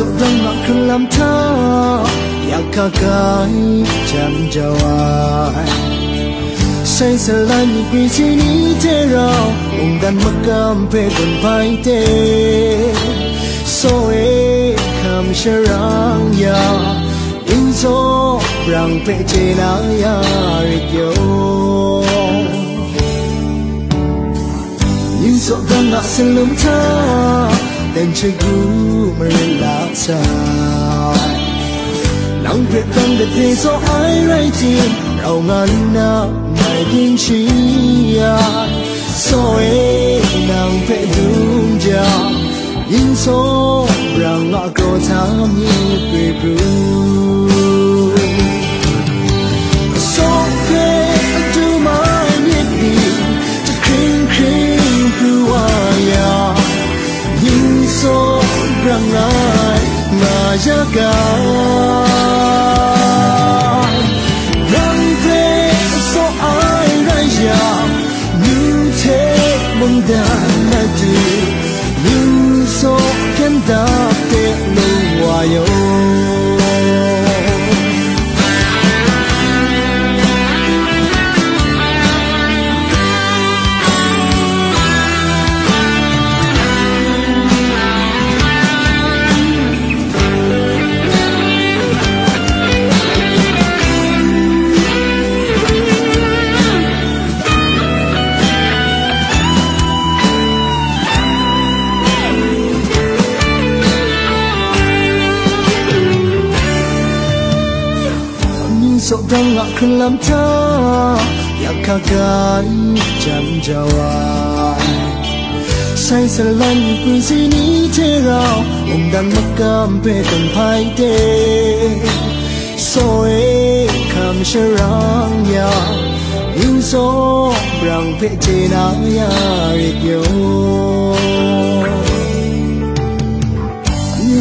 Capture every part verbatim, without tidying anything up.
Seorang akan lantar yang kagai jam jawai. Saya selalu di sini terau, undang makam pekon paite. Soe kami serang ya, inso rang pecina ya radio. Inso dan nak selum tak. Dan cikgu merelaksa Nang việc tăng để thế gió ai rai tìm Rau ngắn nào mày kinh trí Sao ế nàng phải đúng dạo Yên số rằng ngọ cầu tháo như quê rưu Sao kê anh đưa mãi biết đi Chắc khinh khinh cứ hoa nhau So rangai majaga Rante so ai raya New take mundana di New so kenda te luwayo Seorang akan lantar yang kagai jam jawai. Saya selalu di sini terau, undang makam pekon paite. Soe kami serang ya, inso rang pecina ya radio.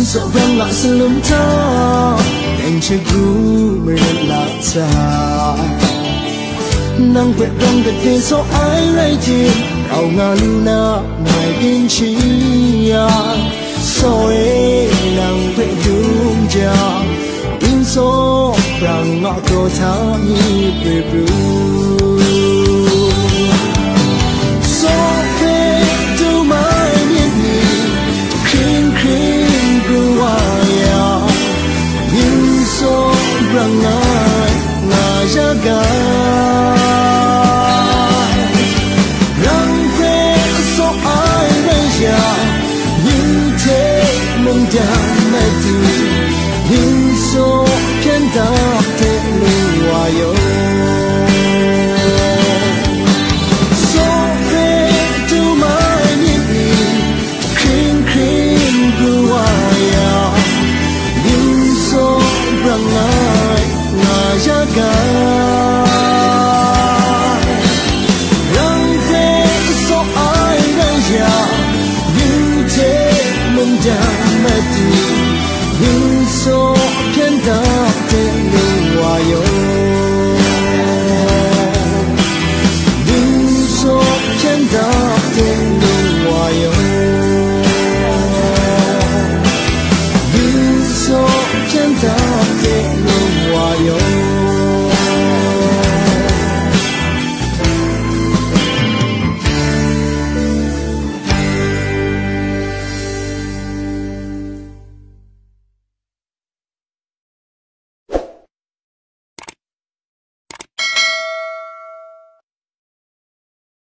Seorang akan lantar. Anh chưa cứu mình lạc xa Nắng quẹt đông gần tên gió ái rai thiên Đào ngàn nào ngoài kinh trí Sao ế nàng vẽ đúng dạo Yên gió rằng ngọ cầu tháo như về bưu Gió phê đâu mãi biết nhỉ Khinh khinh bưu hoài So rangai najaga Rante so ai raya Nhìn thế mong đàn mẹ từ